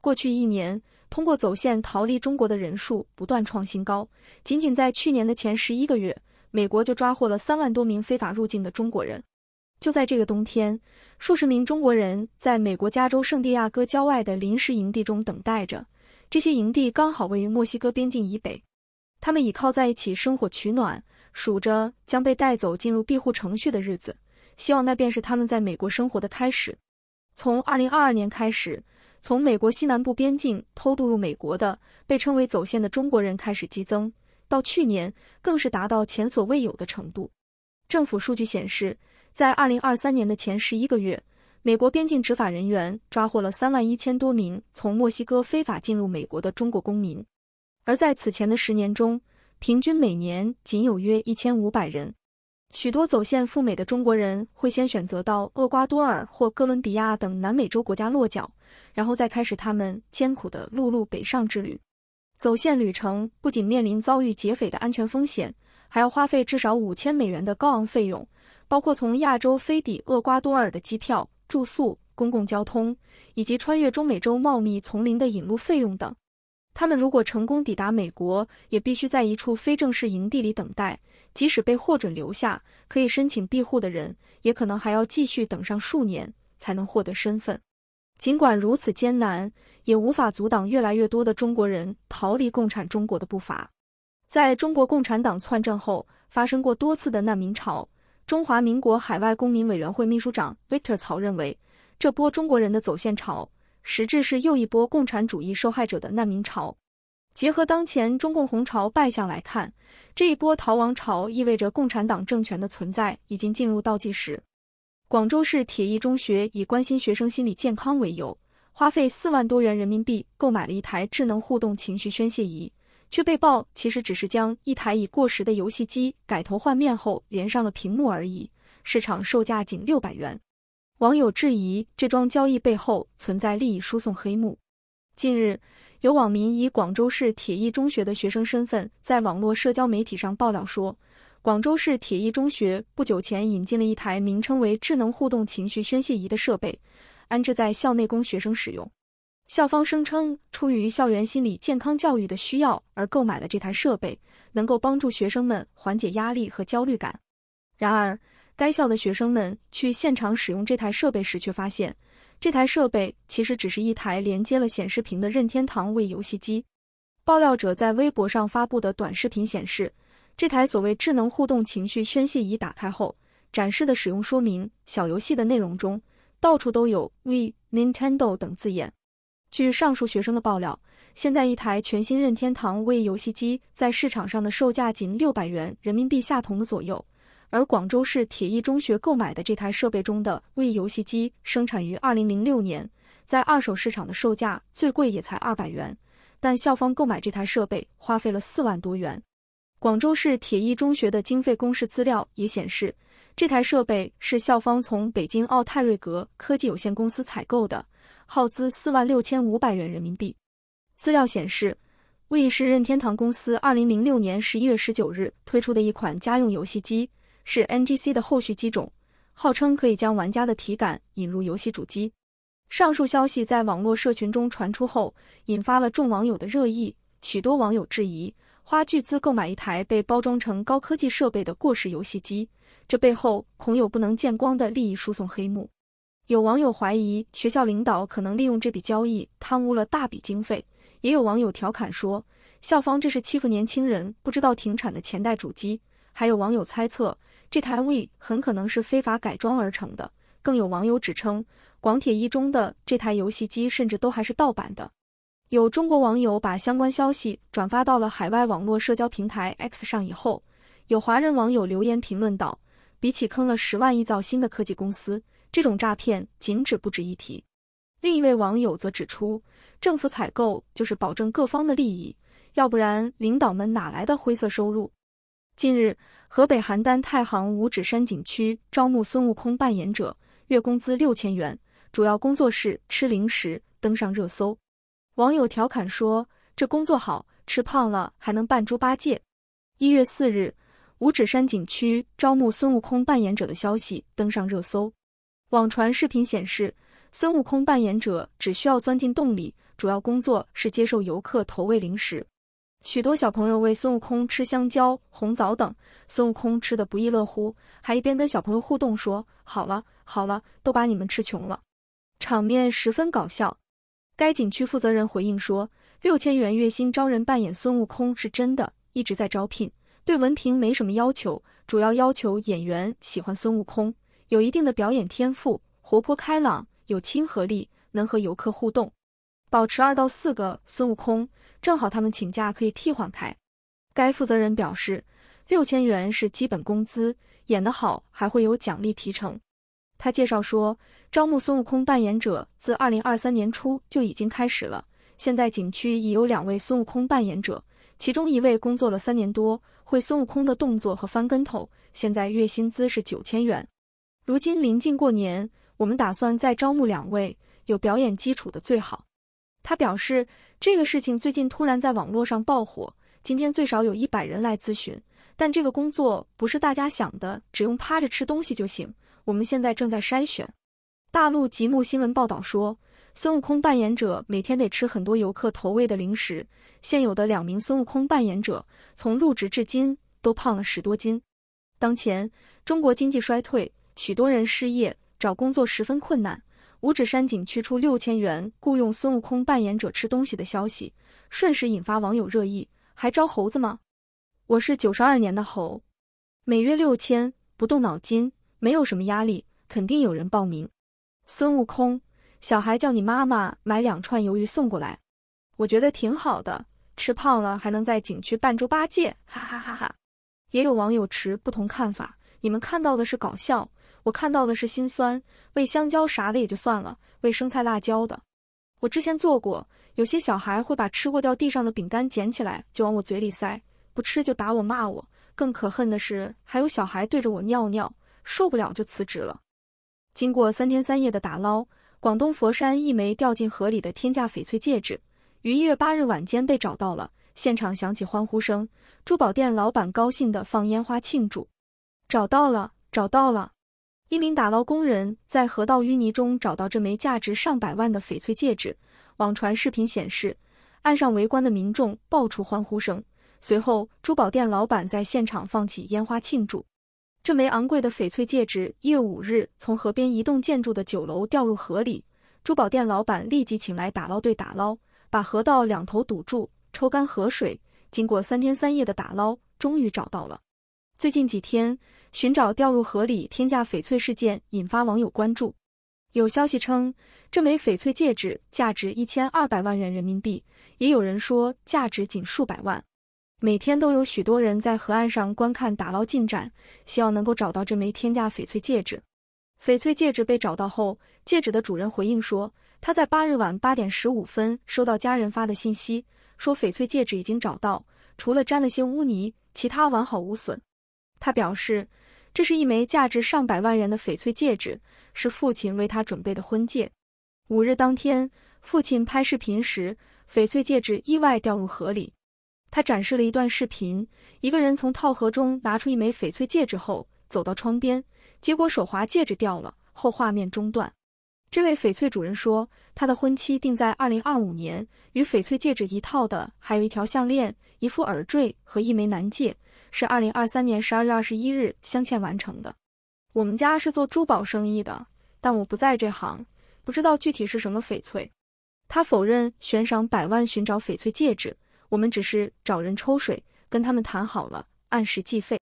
过去一年，通过走线逃离中国的人数不断创新高。仅仅在去年的前11个月，美国就抓获了3万多名非法入境的中国人。就在这个冬天，数十名中国人在美国加州圣地亚哥郊外的临时营地中等待着。这些营地刚好位于墨西哥边境以北，他们倚靠在一起生火取暖，数着将被带走进入庇护程序的日子，希望那便是他们在美国生活的开始。从2022年开始，从美国西南部边境偷渡入美国的被称为走线的中国人开始激增，到去年更是达到前所未有的程度。政府数据显示，在2023年的前11个月，美国边境执法人员抓获了3万1千多名从墨西哥非法进入美国的中国公民，而在此前的10年中，平均每年仅有约1500人。许多走线赴美的中国人会先选择到厄瓜多尔或哥伦比亚等南美洲国家落脚，然后再开始他们艰苦的陆路北上之旅。走线旅程不仅面临遭遇劫匪的安全风险，还要花费至少$5000的高昂费用，包括从亚洲飞抵厄瓜多尔的机票、住宿、公共交通，以及穿越中美洲茂密丛林的引路费用等。他们如果成功抵达美国，也必须在一处非正式营地里等待，即使被获准留下，可以申请庇护的人，也可能还要继续等上数年才能获得身份。尽管如此艰难，也无法阻挡越来越多的中国人逃离共产中国的步伐。在中国共产党篡政后，发生过多次的难民潮。中华民国海外公民委员会秘书长 Victor 曹认为，这波中国人的走线潮实质是又一波共产主义受害者的难民潮。结合当前中共红潮败象来看，这一波逃亡潮意味着共产党政权的存在已经进入倒计时。广州市铁一中学以关心学生心理健康为由，花费4万多元人民币购买了一台智能互动情绪宣泄仪，却被曝其实只是将一台已过时的游戏机改头换面后连上了屏幕而已，市场售价仅600元。网友质疑这桩交易背后存在利益输送黑幕。近日，有网民以广州市铁一中学的学生身份在网络社交媒体上爆料说，广州市铁一中学不久前引进了一台名称为智能互动情绪宣泄仪的设备，安置在校内供学生使用。校方声称，出于校园心理健康教育的需要而购买了这台设备，能够帮助学生们缓解压力和焦虑感。然而，该校的学生们去现场使用这台设备时，却发现这台设备其实只是一台连接了显示屏的任天堂 Wii 游戏机。爆料者在微博上发布的短视频显示，这台所谓智能互动情绪宣泄仪打开后，展示的使用说明、小游戏的内容中，到处都有 Wii、Nintendo 等字眼。据上述学生的爆料，现在一台全新任天堂 Wii 游戏机在市场上的售价仅600元人民币下同的左右，而广州市铁一中学购买的这台设备中的 Wii 游戏机生产于2006年，在二手市场的售价最贵也才200元，但校方购买这台设备花费了4万多元。广州市铁一中学的经费公示资料也显示，这台设备是校方从北京奥泰瑞格科技有限公司采购的，耗资4万6500元人民币。资料显示， Wii 是任天堂公司2006年11月19日推出的一款家用游戏机，是 NGC 的后续机种，号称可以将玩家的体感引入游戏主机。上述消息在网络社群中传出后，引发了众网友的热议，许多网友质疑，花巨资购买一台被包装成高科技设备的过时游戏机，这背后恐有不能见光的利益输送黑幕。有网友怀疑学校领导可能利用这笔交易贪污了大笔经费，也有网友调侃说，校方这是欺负年轻人不知道停产的前代主机。还有网友猜测，这台 Wii 很可能是非法改装而成的，更有网友指称，广铁一中的这台游戏机甚至都还是盗版的。有中国网友把相关消息转发到了海外网络社交平台 X 上以后，有华人网友留言评论道，比起坑了10万亿造新的科技公司，这种诈骗仅止不值一提。另一位网友则指出，政府采购就是保证各方的利益，要不然领导们哪来的灰色收入？近日，河北邯郸太行五指山景区招募孙悟空扮演者，月工资6000元，主要工作是吃零食，登上热搜。网友调侃说，这工作好，吃胖了还能扮猪八戒。1月4日，五指山景区招募孙悟空扮演者的消息登上热搜。网传视频显示，孙悟空扮演者只需要钻进洞里，主要工作是接受游客投喂零食。许多小朋友喂孙悟空吃香蕉、红枣等，孙悟空吃得不亦乐乎，还一边跟小朋友互动说：“好了，好了，都把你们吃穷了。”场面十分搞笑。该景区负责人回应说，6000元月薪招人扮演孙悟空是真的，一直在招聘，对文凭没什么要求，主要要求演员喜欢孙悟空，有一定的表演天赋，活泼开朗，有亲和力，能和游客互动，保持2到4个孙悟空，正好他们请假可以替换开。该负责人表示，6000元是基本工资，演得好还会有奖励提成。他介绍说，招募孙悟空扮演者自2023年初就已经开始了，现在景区已有2位孙悟空扮演者，其中一位工作了3年多，会孙悟空的动作和翻跟头，现在月薪资是9000元。如今临近过年，我们打算再招募2位，有表演基础的最好。他表示，这个事情最近突然在网络上爆火，今天最少有100人来咨询，但这个工作不是大家想的，只用趴着吃东西就行，我们现在正在筛选。大陆极目新闻报道说，孙悟空扮演者每天得吃很多游客投喂的零食，现有的2名孙悟空扮演者从入职至今都胖了10多斤。当前中国经济衰退，许多人失业，找工作十分困难，五指山景区出6000元雇佣孙悟空扮演者吃东西的消息，瞬时引发网友热议，还招猴子吗？我是92年的猴，每月6000，不动脑筋，没有什么压力，肯定有人报名。孙悟空，小孩叫你妈妈买2串鱿鱼送过来，我觉得挺好的，吃胖了还能在景区办猪八戒，哈哈哈哈。也有网友持不同看法，你们看到的是搞笑，我看到的是心酸。喂香蕉啥的也就算了，喂生菜辣椒的，我之前做过，有些小孩会把吃过掉地上的饼干捡起来就往我嘴里塞，不吃就打我骂我，更可恨的是还有小孩对着我尿尿，受不了就辞职了。经过3天3夜的打捞，广东佛山一枚掉进河里的天价翡翠戒指于1月8日晚间被找到了，现场响起欢呼声，珠宝店老板高兴地放烟花庆祝。找到了，找到了。1名打捞工人在河道淤泥中找到这枚价值上百万的翡翠戒指，网传视频显示，岸上围观的民众爆出欢呼声，随后珠宝店老板在现场放起烟花庆祝。这枚昂贵的翡翠戒指1月5日从河边一栋建筑的9楼掉入河里，珠宝店老板立即请来打捞队打捞，把河道2头堵住，抽干河水，经过3天3夜的打捞，终于找到了。最近几天，寻找掉入河里天价翡翠事件引发网友关注。有消息称，这枚翡翠戒指价值1200万元人民币，也有人说价值仅数百万。每天都有许多人在河岸上观看打捞进展，希望能够找到这枚天价翡翠戒指。翡翠戒指被找到后，戒指的主人回应说，他在8日晚8点15分收到家人发的信息，说翡翠戒指已经找到，除了沾了些污泥，其他完好无损。他表示，这是一枚价值上百万元的翡翠戒指，是父亲为他准备的婚戒。5日当天，父亲拍视频时，翡翠戒指意外掉入河里。他展示了一段视频，一个人从套盒中拿出一枚翡翠戒指后，走到窗边，结果手滑戒指掉了，后画面中断。这位翡翠主人说，他的婚期定在2025年，与翡翠戒指一套的还有一条项链、一副耳坠和一枚男戒，是2023年12月21日镶嵌完成的。我们家是做珠宝生意的，但我不在这行，不知道具体是什么翡翠。他否认悬赏100万寻找翡翠戒指，我们只是找人抽水，跟他们谈好了，按时计费。